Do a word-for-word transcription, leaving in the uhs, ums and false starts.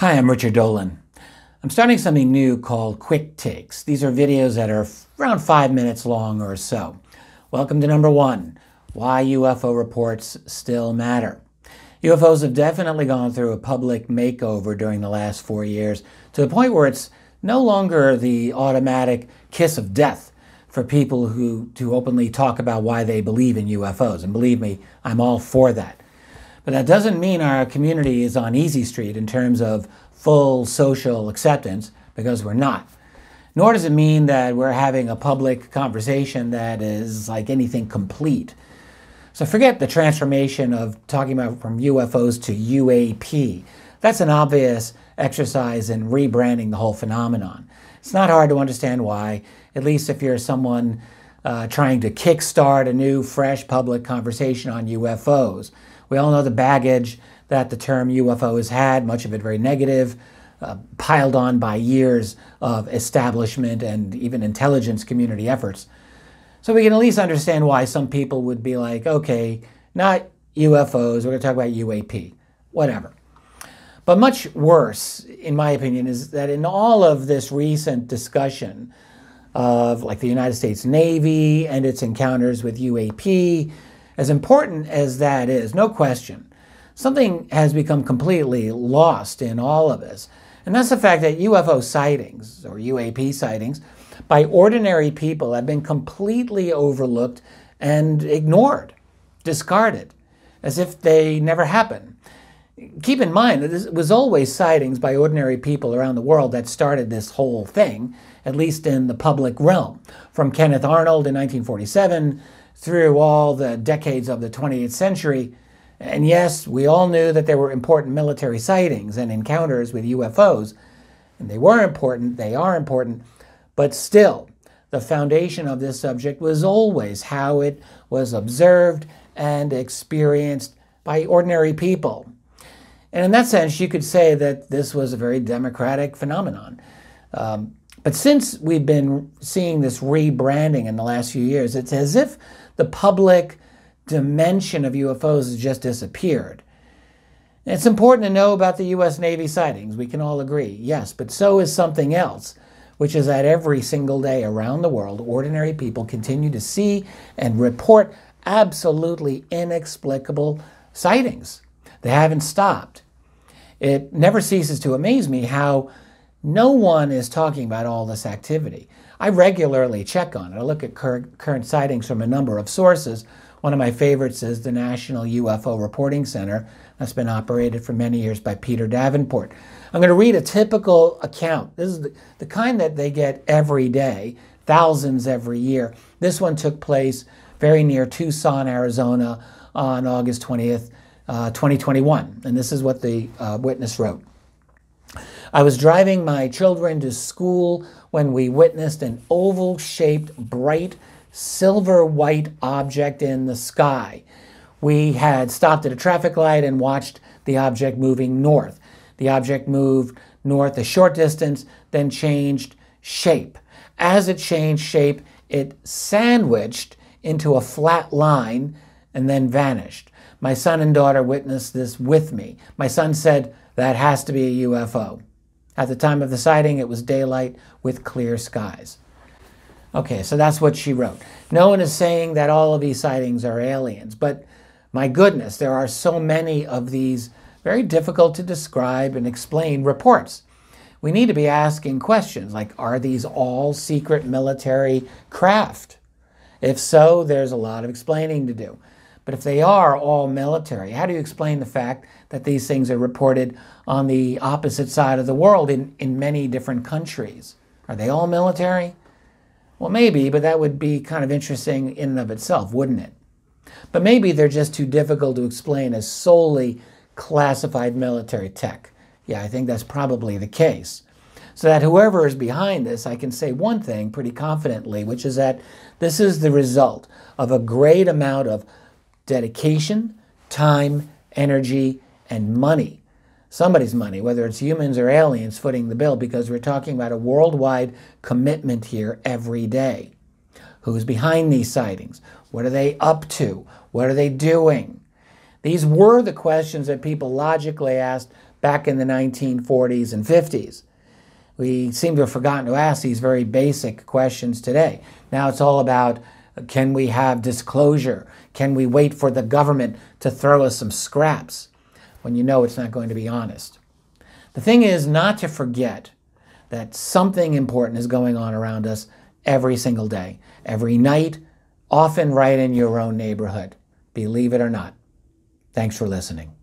Hi, I'm Richard Dolan. I'm starting something new called Quick Takes. These are videos that are around five minutes long or so. Welcome to number one, why U F O reports still matter. U F Os have definitely gone through a public makeover during the last four years to the point where it's no longer the automatic kiss of death for people who to openly talk about why they believe in U F Os. And believe me, I'm all for that. But that doesn't mean our community is on easy street in terms of full social acceptance, because we're not. Nor does it mean that we're having a public conversation that is like anything complete. So forget the transformation of talking about from U F Os to U A P. That's an obvious exercise in rebranding the whole phenomenon. It's not hard to understand why, at least if you're someone uh, trying to kickstart a new, fresh public conversation on U F Os. We all know the baggage that the term U F O has had, much of it very negative, uh, piled on by years of establishment and even intelligence community efforts. So we can at least understand why some people would be like, okay, not U F Os, we're going to talk about U A P, whatever. But much worse, in my opinion, is that in all of this recent discussion of like the United States Navy and its encounters with U A P, as important as that is, no question, something has become completely lost in all of this. And that's the fact that U F O sightings, or U A P sightings, by ordinary people have been completely overlooked and ignored, discarded, as if they never happened. Keep in mind that it was always sightings by ordinary people around the world that started this whole thing, at least in the public realm, from Kenneth Arnold in nineteen forty-seven, through all the decades of the twentieth century. And yes, we all knew that there were important military sightings and encounters with U F Os, and they were important, they are important, but still, the foundation of this subject was always how it was observed and experienced by ordinary people. And in that sense, you could say that this was a very democratic phenomenon. Um, But since we've been seeing this rebranding in the last few years, it's as if the public dimension of U F Os has just disappeared. And it's important to know about the U S Navy sightings. We can all agree, yes, but so is something else, which is that every single day around the world, ordinary people continue to see and report absolutely inexplicable sightings. They haven't stopped. It never ceases to amaze me how no one is talking about all this activity. I regularly check on it. I look at cur current sightings from a number of sources. One of my favorites is the National U F O Reporting Center. That's been operated for many years by Peter Davenport. I'm going to read a typical account. This is the, the kind that they get every day, thousands every year. This one took place very near Tucson, Arizona on August twentieth, uh, twenty twenty-one. And this is what the uh, witness wrote. I was driving my children to school when we witnessed an oval-shaped, bright, silver-white object in the sky. We had stopped at a traffic light and watched the object moving north. The object moved north a short distance, then changed shape. As it changed shape, it sandwiched into a flat line and then vanished. My son and daughter witnessed this with me. My son said, "That has to be a U F O." At the time of the sighting, it was daylight with clear skies. Okay, so that's what she wrote. No one is saying that all of these sightings are aliens, but my goodness, there are so many of these very difficult to describe and explain reports. We need to be asking questions like, are these all secret military craft? If so, there's a lot of explaining to do. But if they are all military, how do you explain the fact that these things are reported on the opposite side of the world in, in many different countries? Are they all military? Well, maybe, but that would be kind of interesting in and of itself, wouldn't it? But maybe they're just too difficult to explain as solely classified military tech. Yeah, I think that's probably the case. So that whoever is behind this, I can say one thing pretty confidently, which is that this is the result of a great amount of dedication, time, energy, and money. Somebody's money, whether it's humans or aliens, footing the bill, because we're talking about a worldwide commitment here every day. Who's behind these sightings? What are they up to? What are they doing? These were the questions that people logically asked back in the nineteen forties and fifties. We seem to have forgotten to ask these very basic questions today. Now it's all about, can we have disclosure? Can we wait for the government to throw us some scraps when you know it's not going to be honest? The thing is not to forget that something important is going on around us every single day, every night, often right in your own neighborhood. Believe it or not. Thanks for listening.